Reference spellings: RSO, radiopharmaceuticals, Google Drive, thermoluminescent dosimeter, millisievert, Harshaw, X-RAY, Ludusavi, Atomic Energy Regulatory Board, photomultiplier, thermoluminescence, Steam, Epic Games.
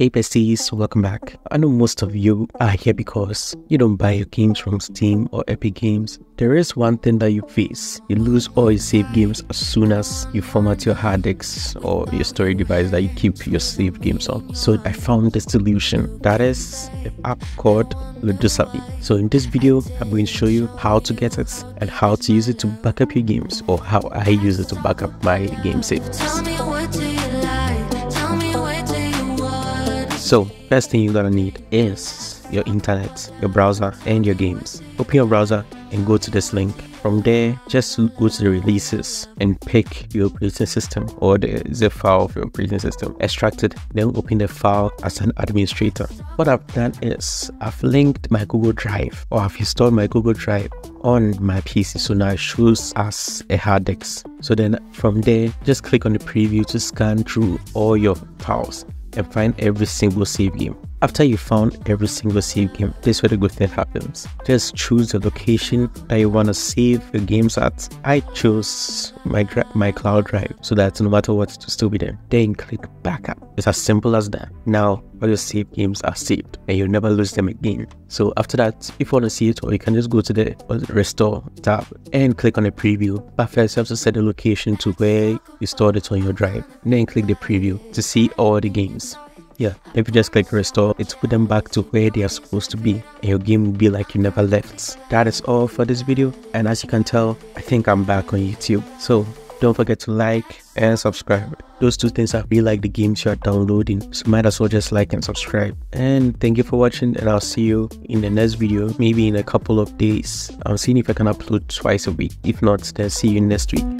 Hey besties, welcome back. I know most of you are here because you don't buy your games from Steam or Epic Games. There is one thing that you face. You lose all your saved games as soon as you format your hard disks or your storage device that you keep your saved games on. So I found this solution. That is an app called Ludusavi. So in this video, I'm going to show you how to get it and how to use it to back up your games, or how I use it to back up my game saves. So first thing you're gonna need is your internet, your browser, and your games. Open your browser and go to this link. From there, just go to the releases and pick your operating system or the zip file of your operating system. Extract it, then open the file as an administrator. What I've done is I've linked my Google Drive, or I've installed my Google Drive on my PC, so now it shows as a hard disk. So then from there, just click on the preview to scan through all your files and find every single saved game. After you found every single saved game, this is where the good thing happens. Just choose the location that you want to save your games at. I chose my cloud drive, so that no matter what, it will still be there. Then click backup. It's as simple as that. Now all your saved games are saved and you'll never lose them again. So after that, if you want to see it, or you can just go to the restore tab and click on the preview. But first you have to set the location to where you stored it on your drive. And then click the preview to see all the games. Yeah, if you just click restore, it's put them back to where they are supposed to be, and your game will be like you never left. That is all for this video, and as you can tell, I think I'm back on YouTube. So don't forget to like and subscribe. Those two things are really like the games you are downloading, so might as well just like and subscribe. And thank you for watching, and I'll see you in the next video, maybe in a couple of days. I'm seeing if I can upload twice a week. If not, then see you next week.